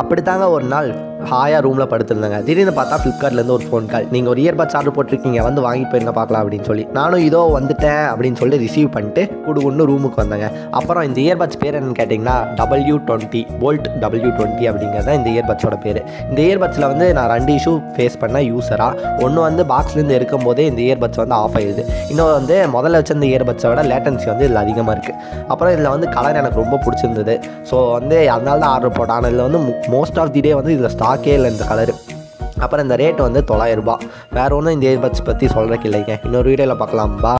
அப்படி தாங்க ஒரு நாள் ஹாயாக ரூமில் படுத்துருந்தேங்க. திடீர்னு பார்த்தா ஃப்ளிப்கார்ட்லேருந்து ஒரு ஃபோன் கால். நீங்கள் ஒரு இயர்பட்ஸ் ஆர்டர் போட்டிருக்கீங்க, வந்து வாங்கிட்டு போயிருங்க பார்க்கலாம் அப்படின்னு சொல்லி நானும் இதோ வந்துட்டேன் அப்படின்னு சொல்லி ரிசீவ் பண்ணிட்டு குடுகுன்னு ரூமுக்கு வந்தேங்க. அப்புறம் இந்த இயர்பட்ஸ் பேர் என்னன்னு கேட்டிங்கன்னா W20 போல்ட் W20 அப்படிங்கிறது தான் இந்த இயர்பட்ஸோட பேர். இந்த இயர்பட்ஸில் வந்து நான் 2 இஷ்யூ ஃபேஸ் பண்ணேன் யூஸராக. ஒன்று வந்து பாக்ஸ்லேருந்து எடுக்கும் போதே இந்த இயர்பட்ஸ் வந்து ஆஃப் ஆகிடுது. இன்னொரு வந்து முதல்ல வச்ச இந்த இயர்பட்ஸை விட லேட்டன்சி வந்து இதில் அதிகமாக இருக்குது. அப்புறம் இதில் வந்து கலர் எனக்கு ரொம்ப பிடிச்சிருந்தது. ஸோ வந்து அதனால தான் ஆர்டர் போட்டேன். ஆனால் இதில் வந்து மோஸ்ட் ஆஃப் தி டே வந்து இதில் ஸ்டாக்கே இல்லை இந்த கலரு. அப்புறம் இந்த ரேட் வந்து 900 ரூபாய். வேறு ஒன்றும் இந்த இயர்பட்ஸ் பற்றி சொல்கிறக்கு இல்லைங்க. இன்னொரு வீடியோவில் பார்க்கலாம். பா.